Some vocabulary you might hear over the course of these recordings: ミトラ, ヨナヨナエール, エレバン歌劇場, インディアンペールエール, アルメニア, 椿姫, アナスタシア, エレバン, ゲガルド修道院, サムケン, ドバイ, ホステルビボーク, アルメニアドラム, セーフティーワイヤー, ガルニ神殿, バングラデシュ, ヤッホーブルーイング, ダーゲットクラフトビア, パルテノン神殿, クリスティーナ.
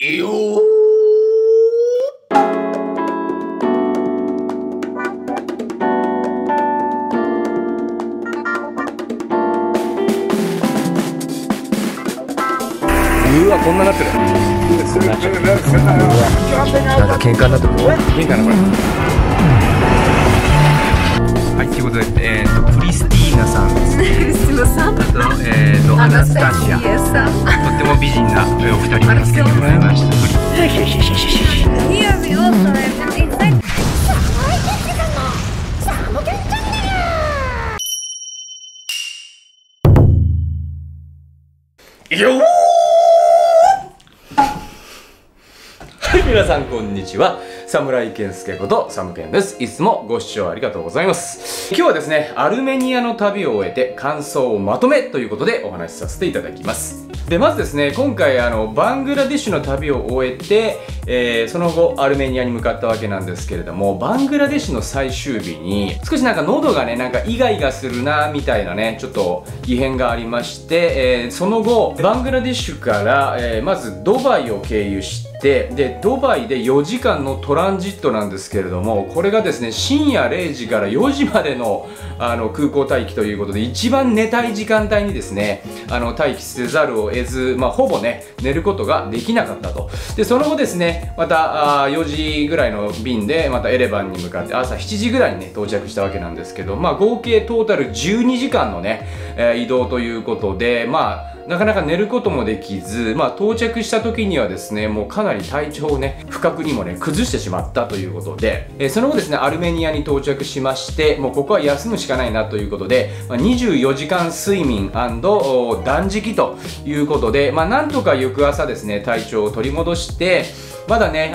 うわ、こんななってる。なんか喧嘩になってる。いいかなこれ。はい、ということで、クリスティーナさんですね。クリスティーナさん。あと、アナスタシアさん。とっても美人なお二人が来てもらいました。よー。皆さんこんにちは、侍健介ことサムケンです。いつもご視聴ありがとうございます。今日はですね、アルメニアの旅を終えて感想をまとめということでお話しさせていただきます。でまずですね、今回バングラデシュの旅を終えて、その後アルメニアに向かったわけなんですけれども、バングラデシュの最終日に少しなんか喉がね、なんかイガイガするなみたいなね、ちょっと異変がありまして、その後バングラデシュから、まずドバイを経由して、でドバイで4時間のトランジットなんですけれども、これがですね深夜0時から4時までの、空港待機ということで、一番寝たい時間帯にですね待機せざるを得ず、ほぼね寝ることができなかったと。でその後ですね、また4時ぐらいの便でまたエレバンに向かって朝7時ぐらいにね到着したわけなんですけど、合計トータル12時間のね、移動ということで、なかなか寝ることもできず、到着した時にはですね、もうかなり体調をね、不覚にもね、崩してしまったということで、その後ですね、アルメニアに到着しまして、もうここは休むしかないなということで、24時間睡眠&断食ということで、なんとか翌朝ですね、体調を取り戻して、まだね、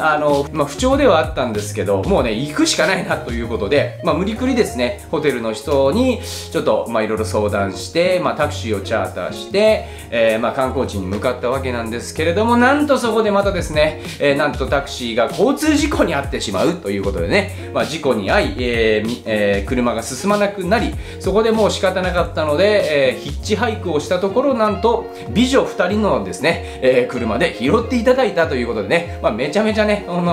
不調ではあったんですけど、もうね、行くしかないなということで、無理くりですね、ホテルの人に、ちょっと、いろいろ相談して、タクシーをチャーターして、観光地に向かったわけなんですけれども、なんとそこでまたですね、なんとタクシーが交通事故に遭ってしまうということでね、事故に遭い、車が進まなくなり、そこでもう仕方なかったので、ヒッチハイクをしたところ、なんと美女2人のですね、車で拾っていただいたということでね、めちゃめちゃね、運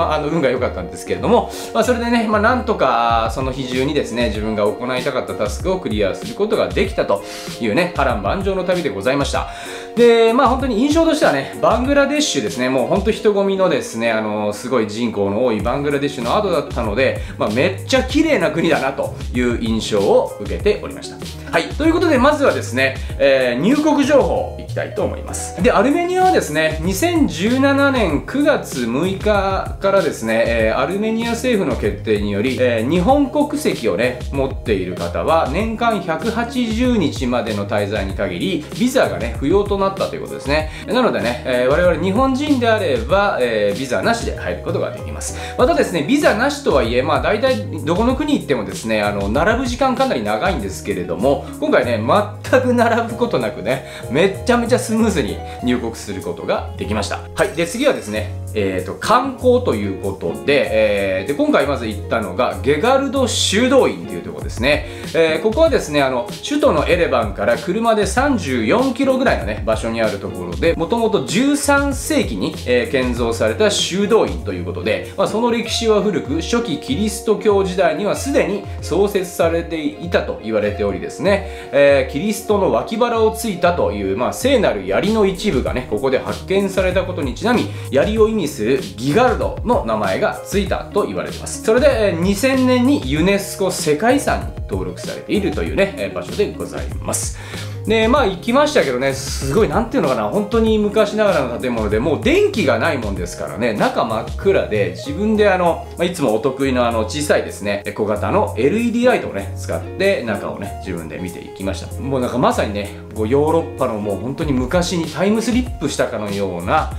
が良かったんですけれども、それでね、なんとかその日中にですね、自分が行いたかったタスクをクリアすることができたというね、波乱万丈の旅でございました。で、本当に印象としてはね、バングラデシュですね、もう本当人混みのですね、すごい人口の多いバングラデシュの後だったので、めっちゃ綺麗な国だなという印象を受けておりました。はい、ということでまずはですね、入国情報いきたいと思います。で、アルメニアはですね、2017年9月6日からですね、アルメニア政府の決定により、日本国籍をね、持っている方は年間180日までの滞在に限り、ビザがね、不要となったということですね。なのでね、我々日本人であれば、ビザなしで入ることができます。またですね、ビザなしとはいえ、大体どこの国行ってもですね、並ぶ時間かなり長いんですけれども、今回ね、全く並ぶことなくね、めちゃめちゃスムーズに入国することができました。はい。で、次はですね、観光ということで、今回まず行ったのがゲガルド修道院というところですね。ここはですね、首都のエレバンから車で34キロぐらいのね、場所にあるところで、もともと13世紀に、建造された修道院ということで、その歴史は古く、初期キリスト教時代にはすでに創設されていたと言われておりですね、キリストの脇腹をついたという、聖なる槍の一部がね、ここで発見されたことにちなみ、槍を意味にするギガルドの名前がついたと言われています。それで2000年にユネスコ世界遺産に登録されているというね、場所でございます。で行きましたけどね、すごいなんていうのかな、本当に昔ながらの建物で、もう電気がないもんですからね、中真っ暗で、自分でいつもお得意の小さいですね、小型の LED ライトをね使って中をね自分で見ていきました。もうなんかまさにね、こうヨーロッパのもう本当に昔にタイムスリップしたかのような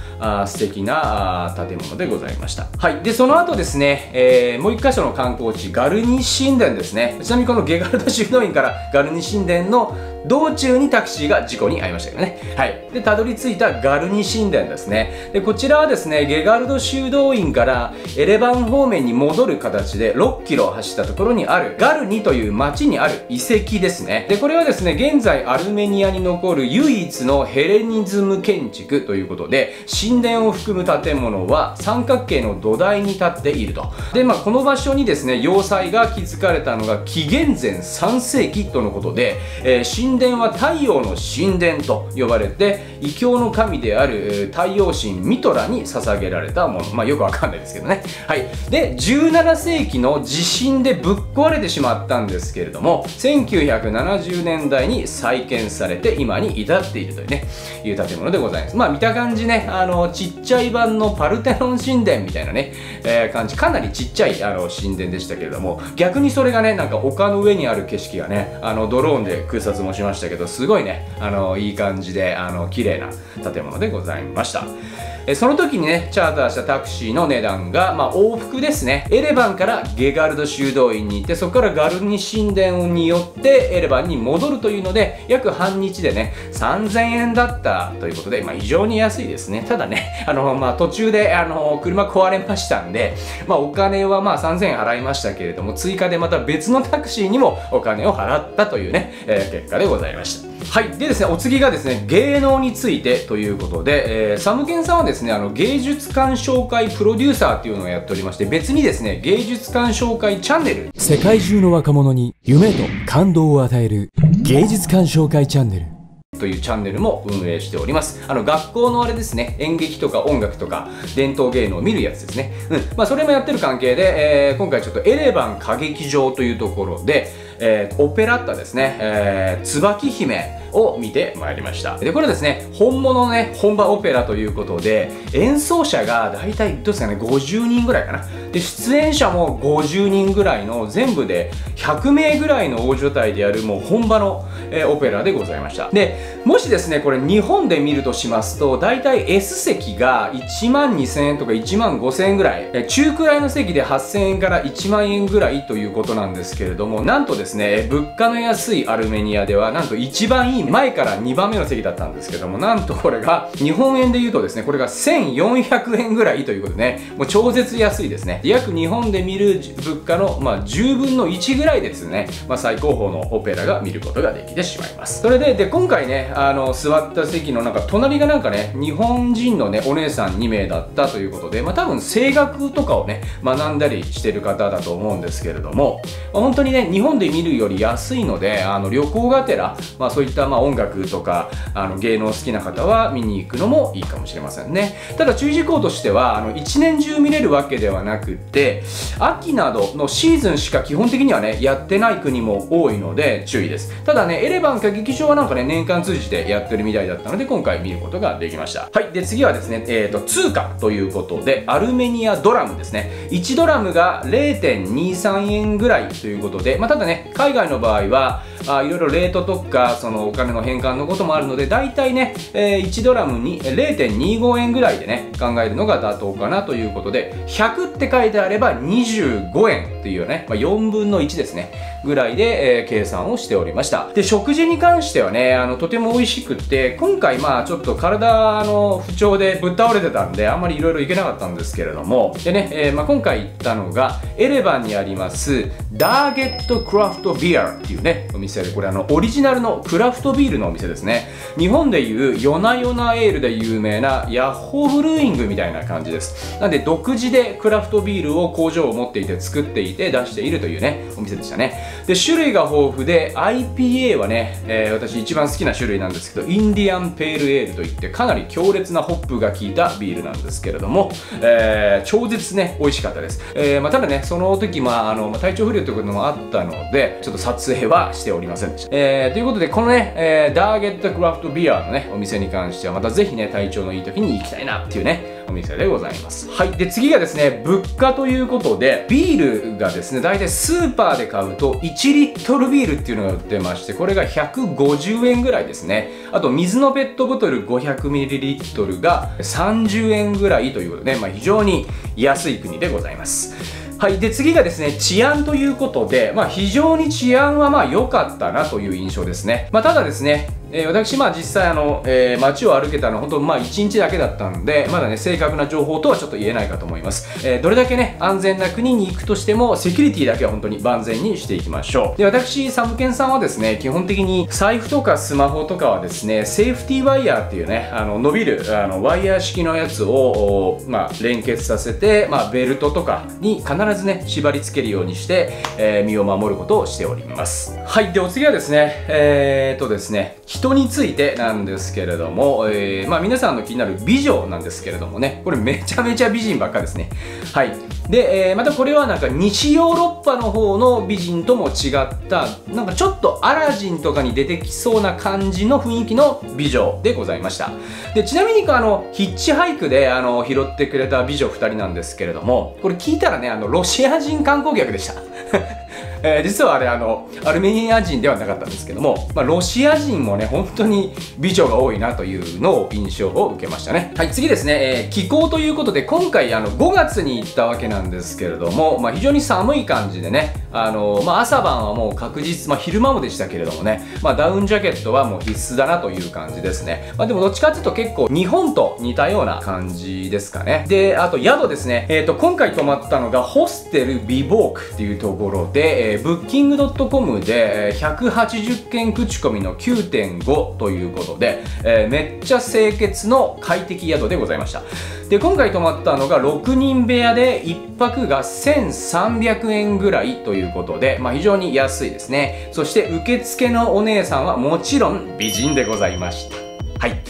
素敵な建物でございました。はい。でその後ですね、もう一箇所の観光地ガルニ神殿ですね。ちなみにこのゲガルド修道院からガルニ神殿の道中にタクシーが事故に遭いましたけどね。はい。で、たどり着いたガルニ神殿ですね。で、こちらはですね、ゲガルド修道院からエレバン方面に戻る形で6キロ走ったところにあるガルニという町にある遺跡ですね。で、これはですね、現在アルメニアに残る唯一のヘレニズム建築ということで、神殿を含む建物は三角形の土台に立っていると。で、まあこの場所にですね、要塞が築かれたのが紀元前3世紀とのことで、神殿は太陽の神殿と呼ばれて、異教の神である太陽神ミトラに捧げられたもの。まあよくわかんないですけどね。はい。で、17世紀の地震でぶっ壊れてしまったんですけれども、1970年代に再建されて今に至っているというね、いう建物でございます。まあ見た感じね、ちっちゃい版のパルテノン神殿みたいなね、感じ。かなりちっちゃい神殿でしたけれども、逆にそれがね、なんか丘の上にある景色がね、ドローンで空撮もしましたけど、すごいね、いい感じで、綺麗な建物でございました。その時にね、チャーターしたタクシーの値段が、まあ、往復ですね。エレバンからゲガルド修道院に行って、そこからガルニ神殿によってエレバンに戻るというので、約半日でね、3000円だったということで、まあ、非常に安いですね。ただね、まあ、途中で、車壊れましたんで、まあ、お金はまあ、3000円払いましたけれども、追加でまた別のタクシーにもお金を払ったというね、結果でございました。はい。でですね、お次がですね、芸能についてということで、サムケンさんはですね、芸術鑑賞会プロデューサーっていうのをやっておりまして、別にですね、芸術鑑賞会チャンネル。世界中の若者に夢と感動を与える芸術鑑賞会チャンネル。というチャンネルも運営しております。学校のあれですね、演劇とか音楽とか伝統芸能を見るやつですね。うん。まあ、それもやってる関係で、今回ちょっとエレバン歌劇場というところで、オペラッタですね、椿姫を見てまいりました。で、これですね、本物のね、本場オペラということで、演奏者が大体、どうですかね、50人ぐらいかな。で、出演者も50人ぐらいの、全部で100名ぐらいの大所帯でやる、もう本場の、オペラでございました。で、もしですね、これ日本で見るとしますと、大体 S 席が12,000円とか15,000円ぐらい、中くらいの席で8,000円から10,000円ぐらいということなんですけれども、なんとですね、物価の安いアルメニアでは、なんと一番いい前から2番目の席だったんですけども、なんとこれが日本円で言うとですね、これが1,400円ぐらいということでね、もう超絶安いですね。約日本で見る物価の、まあ、10分の1ぐらいですね、まあ、最高峰のオペラが見ることができてしまいます。それで、今回ね、座った席のなんか隣がなんかね、日本人のね、お姉さん2名だったということで、まあ、多分声楽とかをね、学んだりしてる方だと思うんですけれども、まあ、本当にね、日本で見るより安いので、旅行がてら、まあ、そういったまあ音楽とか芸能好きな方は見に行くのもいいかもしれませんね。ただ注意事項としては、一年中見れるわけではなくて、秋などのシーズンしか基本的にはね、やってない国も多いので注意です。ただね、エレバン歌劇場はなんかね、年間通じてやってるみたいだったので、今回見ることができました。はい。で、次はですね、通貨ということで、アルメニアドラムですね。1ドラムが 0.23 円ぐらいということで、まあ、ただね、海外の場合はいろいろレートとか、そのお金の返還のこともあるので、だいたいね、1ドラムに 0.25 円ぐらいでね、考えるのが妥当かなということで、100って書いてあれば25円っていうね、まあ、4分の1ですね、ぐらいで、計算をしておりました。で、食事に関してはね、とても美味しくって、今回まあちょっと体の不調でぶっ倒れてたんで、あんまりいろいろ行けなかったんですけれども、でね、まあ、今回行ったのが、エレバンにあります、ダーゲットクラフトビアっていうね、お店で、これオリジナルのクラフトビールのお店ですね。日本でいうヨナヨナエールで有名なヤッホーブルーイングみたいな感じです。なんで独自でクラフトビールを工場を持っていて作っていて出しているというね、お店でしたね。で、種類が豊富で IPA はね、私一番好きな種類なんですけど、インディアンペールエールといってかなり強烈なホップが効いたビールなんですけれども、超絶ね、美味しかったです。まあ、ただね、その時まあ体調不良ということもあったので、ちょっと撮影はしておりませんでした。ということで、このね、ダーゲットクラフトビアのね、お店に関してはまたぜひね、体調のいい時に行きたいなっていうね、お店でございます。はい。で、次がですね、物価ということで、ビールがですね、大体スーパーで買うと1リットルビールっていうのが売ってまして、これが150円ぐらいですね。あと水のペットボトル 500ml が30円ぐらいということで、まあ、非常に安い国でございます。はい、で次がですね、治安ということで、非常に治安は良かったなという印象ですね。ただですね、私、実際街を歩けたのは本当、1日だけだったので、まだね、正確な情報とはちょっと言えないかと思います。どれだけね、安全な国に行くとしても、セキュリティだけは本当に万全にしていきましょう。で、私、サムケンさんはですね、基本的に財布とかスマホとかはですね、セーフティーワイヤーっていうね、伸びる、ワイヤー式のやつを、連結させて、ベルトとかに必ずね、縛り付けるようにして、身を守ることをしております。はい、で、お次はですね、人についてなんですけれども、皆さんの気になる美女なんですけれどもね、これめちゃめちゃ美人ばっかですね。はい。で、またこれはなんか西ヨーロッパの方の美人とも違った、なんかちょっとアラジンとかに出てきそうな感じの雰囲気の美女でございました。で、ちなみにヒッチハイクで拾ってくれた美女2人なんですけれども、これ聞いたらね、ロシア人観光客でした。実はあれアルメニア人ではなかったんですけども、ロシア人もね、本当に美女が多いなというのを印象を受けましたね。はい、次ですね、気候ということで、今回5月に行ったわけなんですけれども、非常に寒い感じでね、朝晩はもう確実、昼間もでしたけれどもね、ダウンジャケットはもう必須だなという感じですね。でもどっちかっていうと結構日本と似たような感じですかね。で、あと宿ですね。今回泊まったのがホステルビボークっていうところで、ブッキング .com で180件口コミの 9.5 ということで、めっちゃ清潔の快適宿でございました。で、今回泊まったのが6人部屋で1泊が1300円ぐらいということで、非常に安いですね。そして受付のお姉さんはもちろん美人でございました。はい。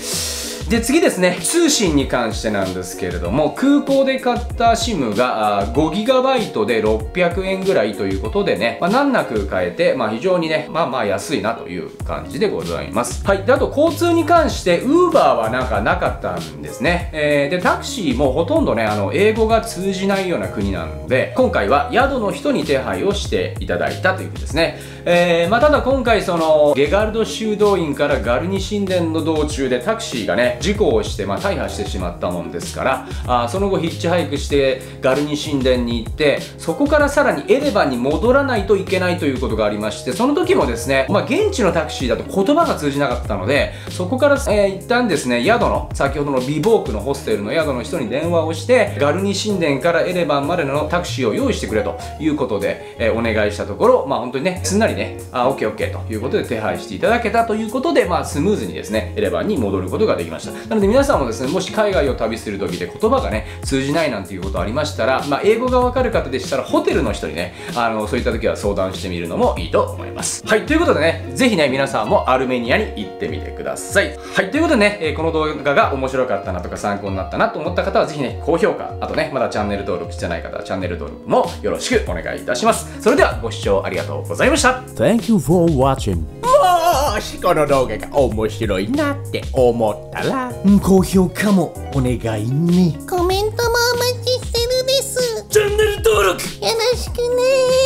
で、次ですね、通信に関してなんですけれども、空港で買った SIM が 5GB で600円ぐらいということでね、難なく買えて、非常にね、安いなという感じでございます。はい。で、あと交通に関して、Uber はなんかなかったんですね。で、タクシーもほとんどね、英語が通じないような国なので、今回は宿の人に手配をしていただいたということですね。ただ今回ゲガルド修道院からガルニ神殿の道中でタクシーがね、事故をして、大破してしまったもんですから、その後ヒッチハイクしてガルニ神殿に行って、そこからさらにエレバンに戻らないといけないということがありまして、その時もですね、現地のタクシーだと言葉が通じなかったので、そこから、一旦ですね、宿の、先ほどのビボークのホステルの宿の人に電話をして、ガルニ神殿からエレバンまでのタクシーを用意してくれということで、お願いしたところ、本当にね、すんなりね、オッケーオッケーということで手配していただけたということで、スムーズにですね、エレバンに戻ることができました。なので皆さんもですね、もし海外を旅する時で言葉がね、通じないなんていうことありましたら、英語がわかる方でしたら、ホテルの人にね、そういった時は相談してみるのもいいと思います。はい、ということでね、ぜひね、皆さんもアルメニアに行ってみてください。はい、ということでね、この動画が面白かったなとか参考になったなと思った方は、ぜひね、高評価、あとね、まだチャンネル登録してない方は、チャンネル登録もよろしくお願いいたします。それでは、ご視聴ありがとうございました。Thank you for watching.もしこの動画が面白いなって思ったら高評価もお願いね。コメントもお待ちしてるです。チャンネル登録よろしくね。